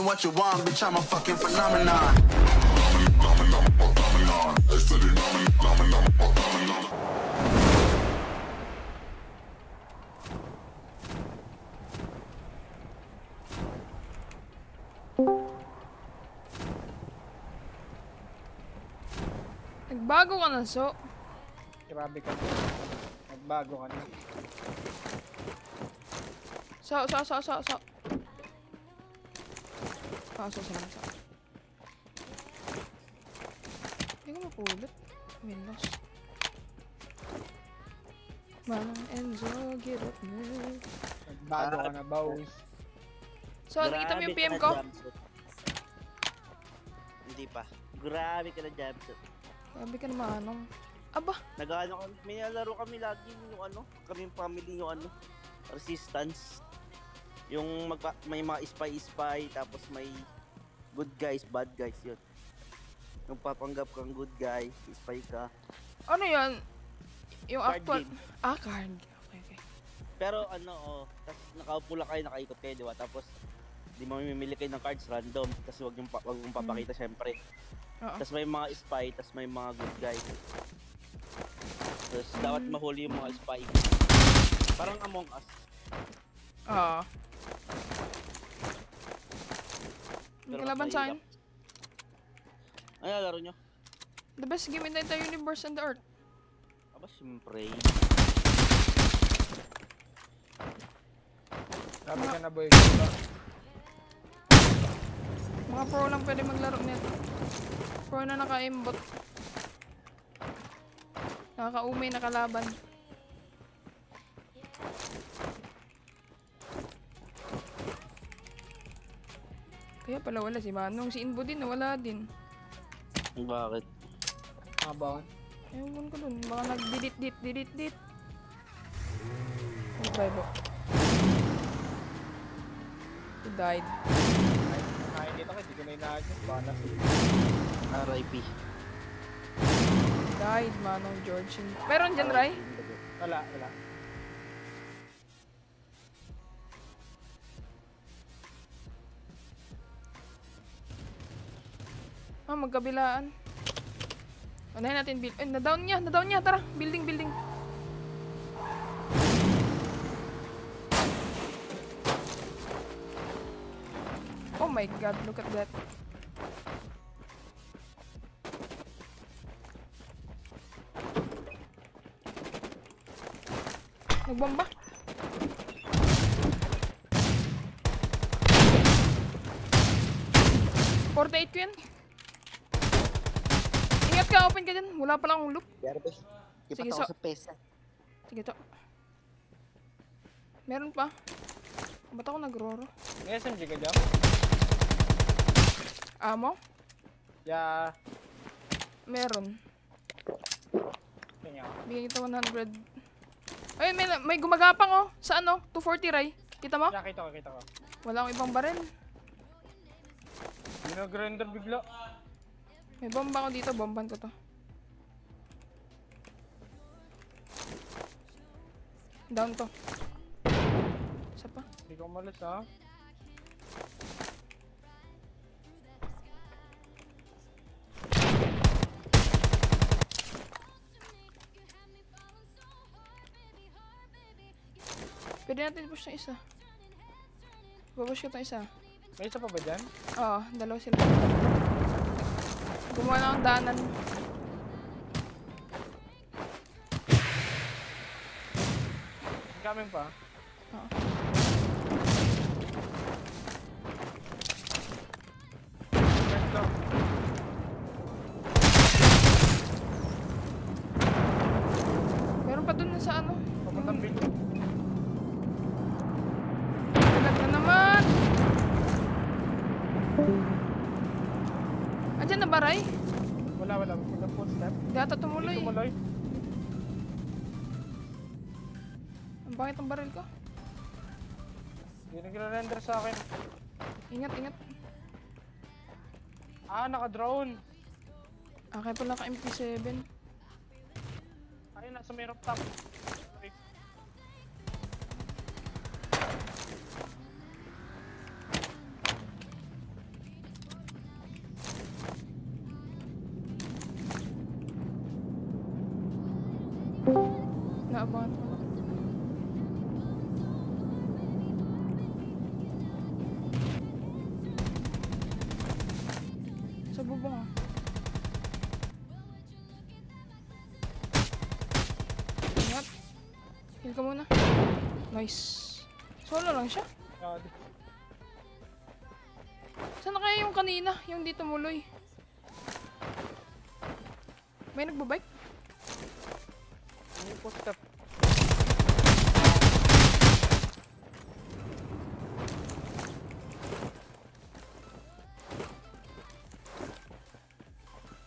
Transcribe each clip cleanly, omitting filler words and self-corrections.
me what you want, bitch, I'm a fucking phenomenon. Nagbago ka na, so. Grabe ka. Nagbago ka na. So. So. Hindi ko makulit. Windows. Manang Enzo, get up move. Nagbago ka na, boss. So, nakita mo yung PM ko? Hindi pa. Grabe ka na, Jamson. Grabe ka naman, anong? Aba! Nag-ano kami, may nalaro kami lagi yung ano, kaming family yung ano, resistance. Yung may mga spy-spy, tapos may good guys, bad guys, yun. Yung papanggap kang good guy, spy ka. Ano yun? Yung card actual... game. Ah, card game. Okay. Pero ano, oh, tapos nakaupo lang kayo, nakaikot kayo, diba? Tapos, di mamimili kayo ng cards random, tapos wag mong papakita, syempre. Tas may mga spy, tas may mga good guys. Tapos dapat mahuli yung mga spy. Parang Among Us. Oo. May kalaban sa'kin. Ano laro nyo? The best game in the entire universe and the earth. Aba, simpre. Sabi ka na, boy. Mga pro lang pwede maglaro nito. Pro na naka-aimbot. Nakaka-umay, nakalaban. Kaya pala wala si Manong. Si Inbo din, wala din. Bakit? Bakit? Ewan ko dun. Baka nag-delete. Goodbye po. He died. Nakikita ko, hindi ko na inaagin. Baka nasa... R.I.P. Died, Manong George. Meron dyan, Ray? Wala. Ah, magkabilaan. Unahin natin build. Eh, na-down niya. Tara, building. Oh my God, look at that. Nagbomba. Portrait ko yan. Ingat ka, open ka dyan. Wala pala akong loop. Sige, so. Sige, to. Meron pa. Ba't ako nagroro? May SMG ka dyan? Amo? Yeah. Meron. Bigyan kita 100. Ayun, may gumagapang oh. Sa ano? 240, Ray. Kita mo? Yeah, kita ko. Wala akong ibang baril. Ginagrinder bigla. May bomba ko dito. Bomban ko to. Down to. Isa pa. Hindi ko umalis ha. Pwede natin push ng isa. Babush ko itong isa. May isa pa ba dyan? Oo, dalawa sila. Gumawa na akong daanan. Kaming pa? Oo. Meron pa dun sa ano? Papuntang building. Andiyan na ba, Ray? Wala. Data tumuloy. Ang bakit ang baril ko? Hindi nagre-render sa akin. Ingat. Ah, naka-drone. Okay, pala ka MP7. Ayun, nasa may rooftop. nggak apa-apa. Coba bang. Ingat, kill ka muna. Nice. Solo lang siya. Sana kaya yung kanina, yung dito muloy. May nagbabike? May post-up.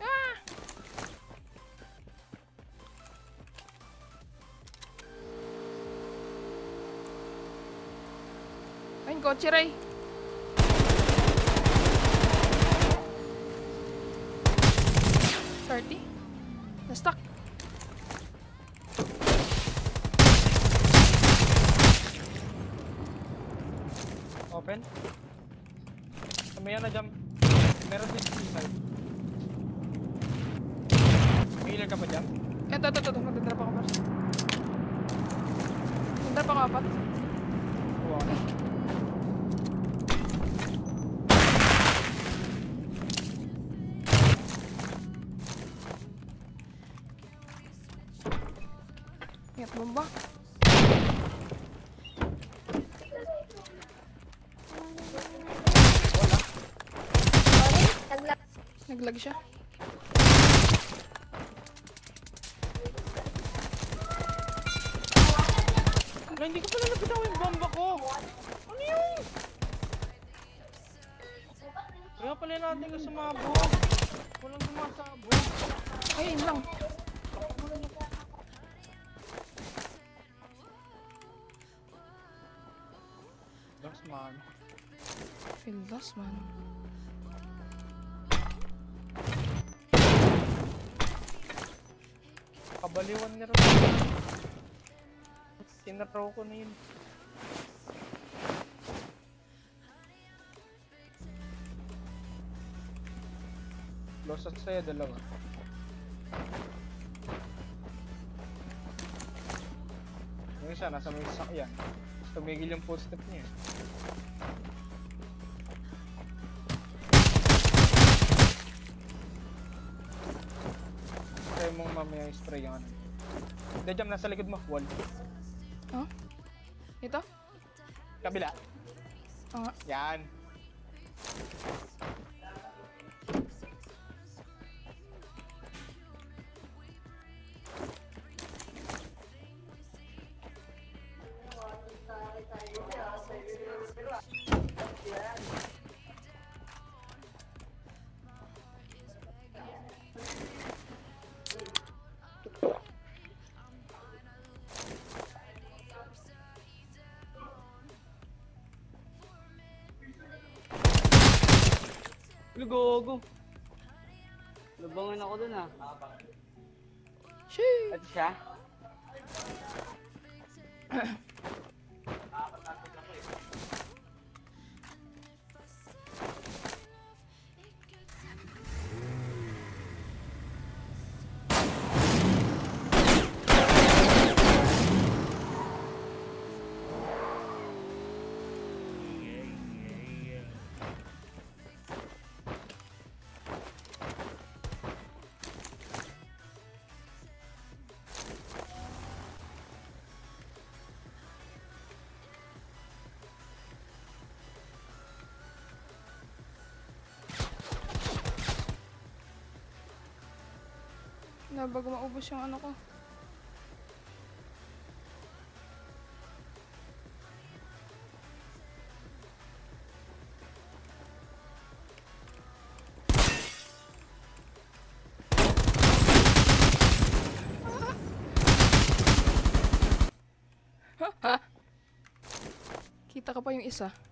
Ah! Ayun, kotse Ray. Na-stuck. Open. Kamaya na jump. Meron din si Side. Healer ka pa dyan? Ito. Magdadrap ako first. Magdadrap ako apat. Wow. Lihat bomba. Naglag siya. Wala, hindi ko pala nabitaw yung bomba ko. Ano yun? Kaya pala natin ka sumabog. Walang sumasabog. Ayun lang. Man. Feel lost, man. Kabaliwan nga rin. Tinaraw ko na yun. Lost at saya dalawa. Yung isa, nasa may sakyan. Tumigil yung post step niya. Try mong mamaya spray yung ano. Hindi, jam, nasa likod mo. Wall. Huh? Ito? Kabila. Oo nga. Yan. Lugogo. Lubangan ako dun ah. Sheesh. At siya? Na bago maubos yung ano ko. Kita ka pa yung isa.